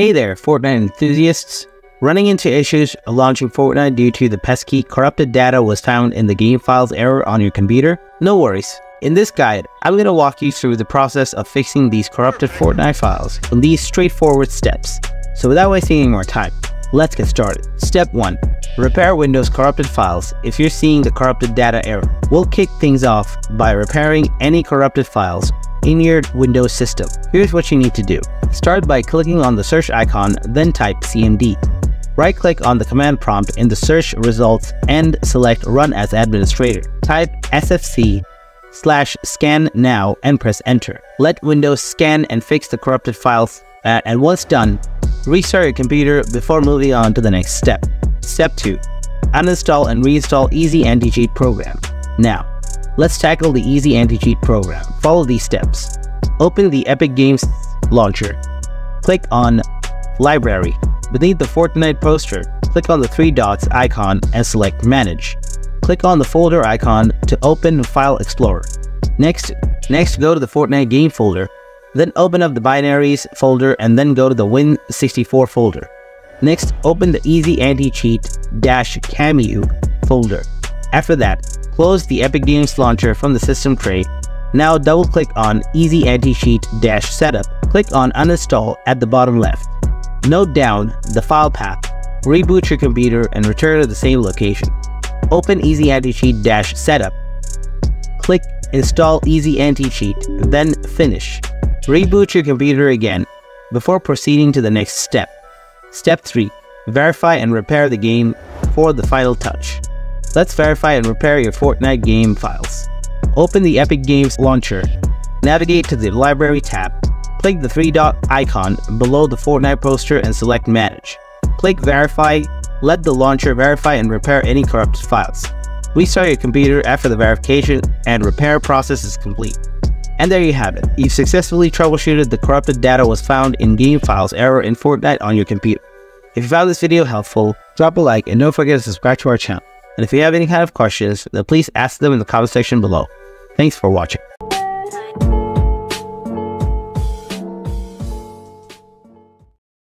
Hey there, Fortnite enthusiasts. Running into issues launching Fortnite due to the pesky corrupted data was found in the game files error on your computer? No worries. In this guide, I'm going to walk you through the process of fixing these corrupted Fortnite files in these straightforward steps. So without wasting any more time, let's get started. Step 1. Repair Windows corrupted files if you're seeing the corrupted data error. We'll kick things off by repairing any corrupted files in your Windows system. Here's what you need to do. Start by clicking on the search icon, then type CMD. Right-click on the command prompt in the search results and select Run as Administrator. Type sfc/scan now and press Enter. Let Windows scan and fix the corrupted files, and once done, restart your computer before moving on to the next step. Step 2. Uninstall and reinstall Easy Anti-Cheat program. Now, let's tackle the Easy Anti-Cheat program. Follow these steps. Open the Epic Games launcher. Click on Library. Beneath the Fortnite poster, click on the three dots icon and select Manage. Click on the folder icon to open File Explorer. Next go to the Fortnite game folder, then open up the Binaries folder and then go to the Win64 folder. Next, open the Easy Anti-Cheat-Cameo folder. After that, close the Epic Games launcher from the system tray. Now double-click on Easy Anti-Cheat-Setup. Click on Uninstall at the bottom left. Note down the file path. Reboot your computer and return to the same location. Open Easy Anti-Cheat-Setup. Click Install Easy Anti-Cheat, then Finish. Reboot your computer again before proceeding to the next step. Step 3. Verify and repair the game for the final touch. Let's verify and repair your Fortnite game files. Open the Epic Games launcher. Navigate to the Library tab. Click the three-dot icon below the Fortnite poster and select Manage. Click Verify. Let the launcher verify and repair any corrupted files. Restart your computer after the verification and repair process is complete. And there you have it. You've successfully troubleshooted the corrupted data was found in game files error in Fortnite on your computer. If you found this video helpful, drop a like and don't forget to subscribe to our channel. And if you have any kind of questions, then please ask them in the comment section below. Thanks for watching.